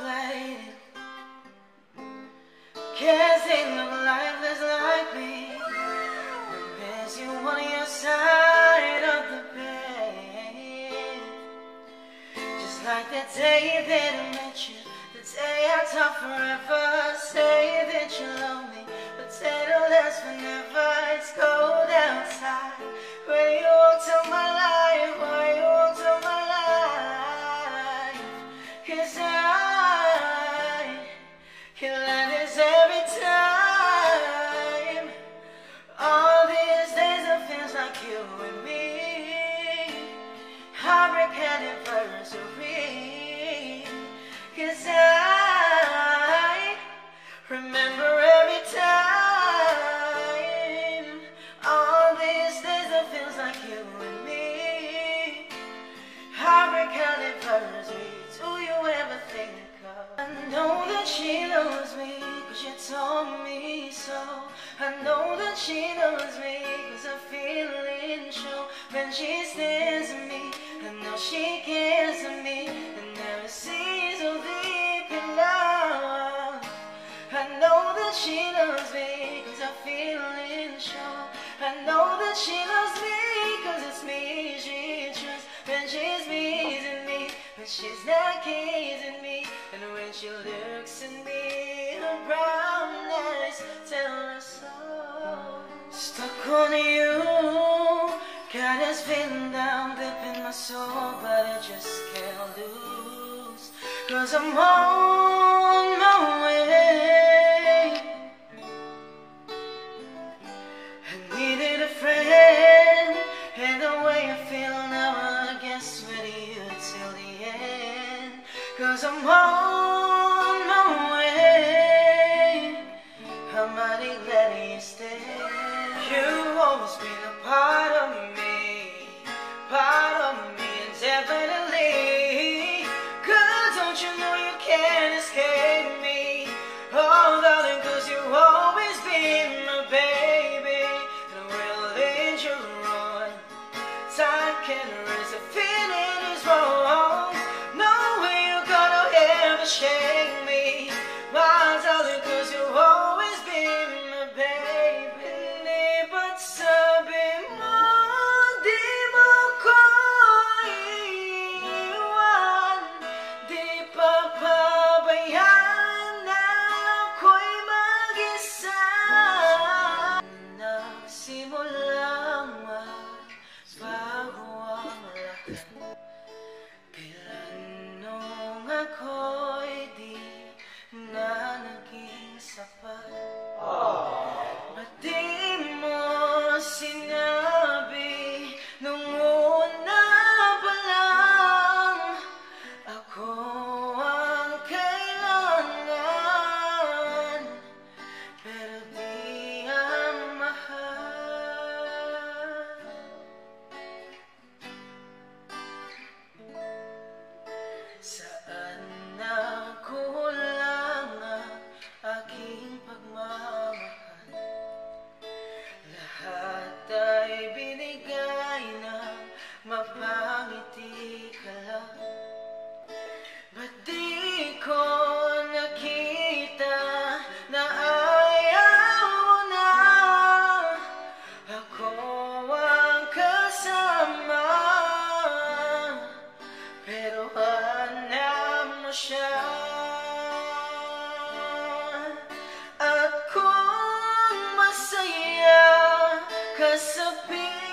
slave, can't sing of life is like me, there's you on your side of the bed. Just like the day that I met you, the day I thought forever, say that you love me, but say the last forever. It's cold outside, when you walked on my life, why you walked on my life, 'cause I can learn this every time. All these days it feels like you and me, heartbreak anniversary, 'cause I remember every time. All these days it feels like you and me, heartbreak anniversary. Do you ever think of? I know that she knows me, 'cause you told me so. I know that she knows me, 'cause her feelings show when she stares at me. I know she cares for me and never sees so deep in love. I know that she loves me, 'cause her feelings show. I know that she loves me, 'cause it's me she trusts when she's pleasing me, when she's not kissing me, and when she looks at me, her brown eyes tell her soul. Stuck on you, God has been down deep in my soul, but I just can't lose, 'cause I'm on my way. I needed a friend, and the way I feel now, I guess with you till the end, 'cause I'm on my way. I'm mighty glad you stayed. You've always been a part of me, part of me, and definitely, 'cause don't you know you can't escape me? Oh darling, 'cause you've always been my baby, and we'll lead you on. Time can erase a feeling is wrong. No way you're gonna ever shake me, my darling, 'cause you've always been my baby. But so be more. Mapangiti ka lang, ba't di ko nakita na ayaw na ako ang kasama, pero hanap mo siya at kung masaya ka sa piling.